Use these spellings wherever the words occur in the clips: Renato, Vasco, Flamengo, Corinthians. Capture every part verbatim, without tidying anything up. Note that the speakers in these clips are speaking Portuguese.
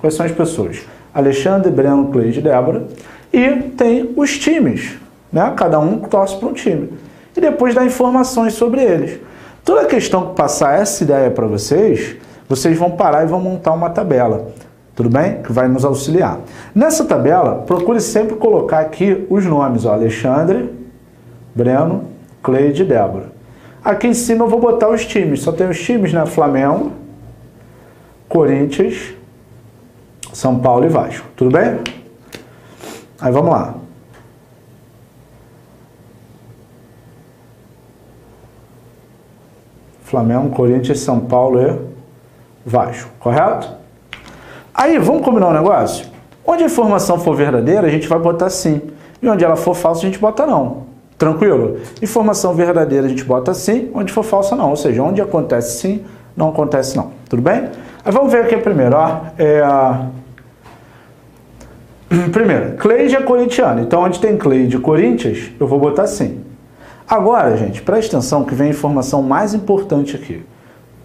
Quais são as pessoas? Alexandre, Breno, Cleide, Débora. E tem os times, né? Cada um torce para um time. E depois dá informações sobre eles. Toda questão que passar essa ideia para vocês, vocês vão parar e vão montar uma tabela. Tudo bem? Que vai nos auxiliar. Nessa tabela, procure sempre colocar aqui os nomes. Ó, Alexandre, Breno, Cleide e Débora. Aqui em cima eu vou botar os times. Só tem os times, né? Flamengo, Corinthians, São Paulo e Vasco. Tudo bem? Aí vamos lá. Flamengo, Corinthians, São Paulo e Vasco. Correto? Aí, vamos combinar um negócio? Onde a informação for verdadeira, a gente vai botar sim. E onde ela for falsa, a gente bota não. Tranquilo? Informação verdadeira, a gente bota sim. Onde for falsa, não. Ou seja, onde acontece sim, não acontece não. Tudo bem? Aí vamos ver aqui primeiro. Ó. É... Primeiro, Cleide é corintiano. Então, onde tem Cleide e Corinthians, eu vou botar sim. Agora, gente, presta atenção que vem a informação mais importante aqui.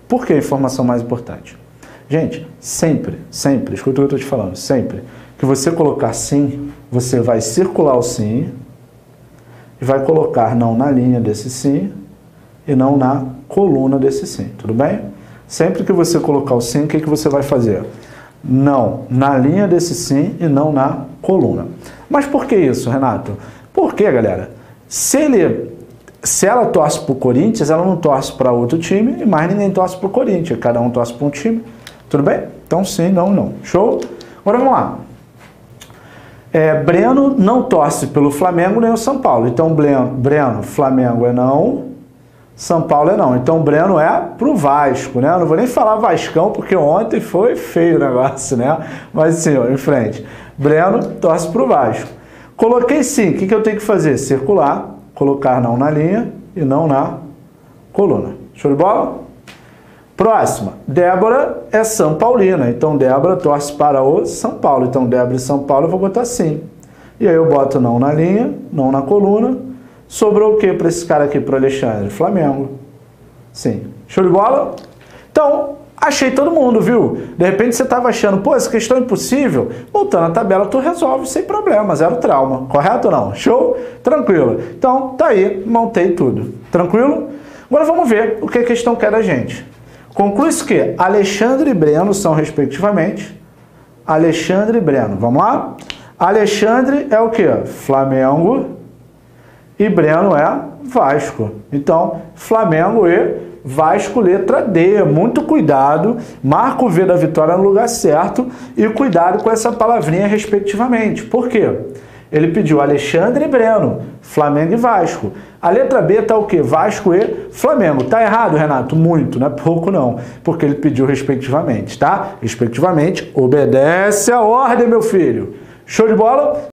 Por que a informação mais importante? Gente, sempre, sempre, escuta o que eu estou te falando, sempre que você colocar sim, você vai circular o sim e vai colocar não na linha desse sim e não na coluna desse sim, tudo bem? Sempre que você colocar o sim, o que, que você vai fazer? Não na linha desse sim e não na coluna. Mas por que isso, Renato? Por que, galera? Se ele... Se ela torce para o Corinthians, ela não torce para outro time e mais ninguém torce para o Corinthians, cada um torce para um time. Tudo bem? Então sim, não, não. Show? Agora vamos lá. É, Breno não torce pelo Flamengo nem o São Paulo. Então Breno, Breno, Flamengo é não, São Paulo é não. Então Breno é pro Vasco, né? Eu não vou nem falar Vascão porque ontem foi feio o negócio, né? Mas assim, ó, em frente. Breno torce pro Vasco. Coloquei sim. O que, que eu tenho que fazer? Circular, colocar não na linha e não na coluna. Show de bola? Próxima, Débora é São Paulina, então Débora torce para o São Paulo, então Débora e São Paulo eu vou botar sim. E aí eu boto não na linha, não na coluna, sobrou o que para esse cara aqui, para o Alexandre? Flamengo. Sim. Show de bola? Então, achei todo mundo, viu? De repente você estava achando, pô, essa questão é impossível, voltando a tabela tu resolve sem problema, zero trauma, correto ou não? Show? Tranquilo. Então, tá aí, montei tudo. Tranquilo? Agora vamos ver o que a questão quer da gente. Conclui-se que Alexandre e Breno são, respectivamente, Alexandre e Breno. Vamos lá? Alexandre é o que? Flamengo e Breno é Vasco. Então, Flamengo e Vasco, letra D. Muito cuidado. Marca o V da vitória no lugar certo e cuidado com essa palavrinha, respectivamente. Por quê? Ele pediu Alexandre e Breno, Flamengo e Vasco. A letra B tá o quê? Vasco e Flamengo. Tá errado, Renato? Muito, não é pouco não. Porque ele pediu respectivamente, tá? Respectivamente, obedece a ordem, meu filho. Show de bola?